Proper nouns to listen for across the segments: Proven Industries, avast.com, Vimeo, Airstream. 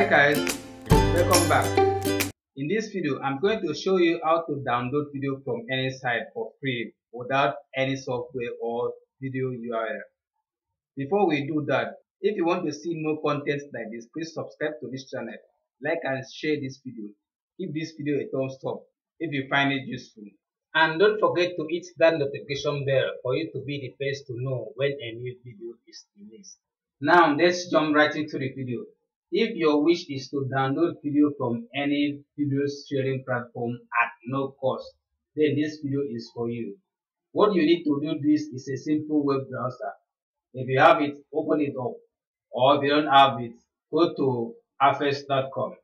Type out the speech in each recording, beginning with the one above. Hi guys, welcome back. In this video, I'm going to show you how to download video from any site for free without any software or video URL. Before we do that, if you want to see more content like this, please subscribe to this channel, like and share this video. Give this video a thumbs up if you find it useful. And don't forget to hit that notification bell for you to be the first to know when a new video is released. Now let's jump right into the video. If your wish is to download video from any video sharing platform at no cost, then this video is for you. What you need to do this is a simple web browser. If you have it, open it up. Or if you don't have it, go to avast.com.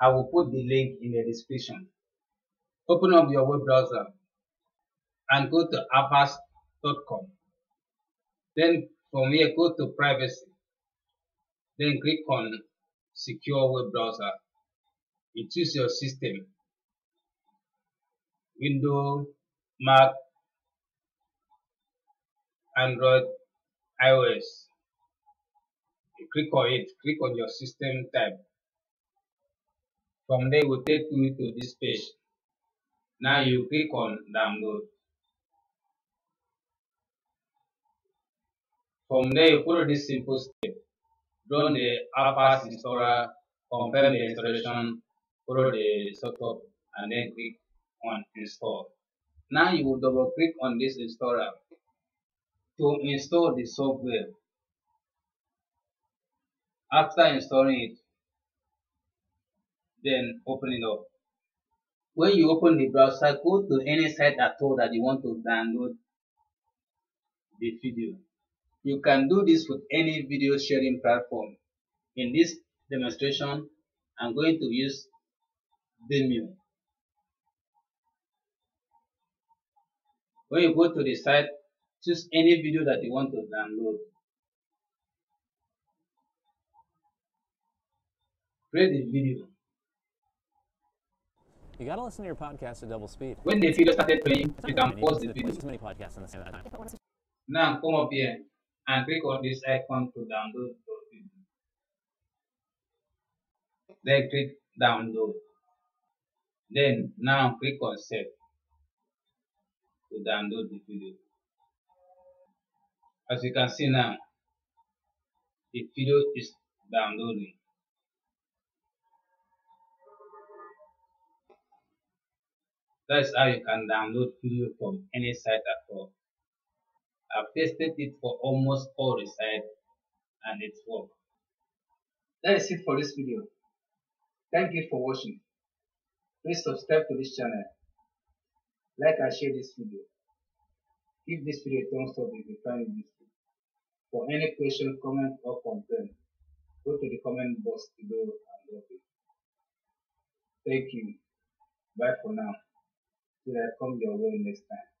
I will put the link in the description. Open up your web browser and go to avast.com. Then from here, go to privacy. Then click on secure web browser. You choose your system, Windows, Mac, Android, iOS. You click on it, click on your system type. From there, it will take you to this page. Now you click on download. From there, you follow this simple step. Run the Avast installer, confirm the installation, follow the setup, and then click on install. Now you will double click on this installer to install the software. After installing it, then open it up. When you open the browser, go to any site at all that you want to download the video. You can do this with any video sharing platform. In this demonstration, I'm going to use Vimeo. When you go to the site, choose any video that you want to download. Create the video. You gotta listen to your podcast at double speed. When the video started playing, you can pause the video. Too many podcasts on the same time. Now come up here and click on this icon to download the video. Then click download. Then now click on save to download the video. As you can see now, the video is downloading. That's how you can download video from any site at all. I've tested it for almost all the sites and it's worked. That is it for this video. Thank you for watching. Please subscribe to this channel. Like and share this video. Give this video a thumbs up if you find it useful. For any question, comment or complaint, go to the comment box below and drop it. Thank you. Bye for now. Till I come your way next time.